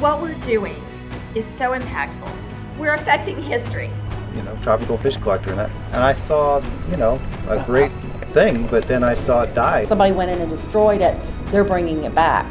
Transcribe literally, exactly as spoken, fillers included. What we're doing is so impactful. We're affecting history. You know, tropical fish collector, and I, and I saw, you know, a great thing, but then I saw it die. Somebody went in and destroyed it. They're bringing it back.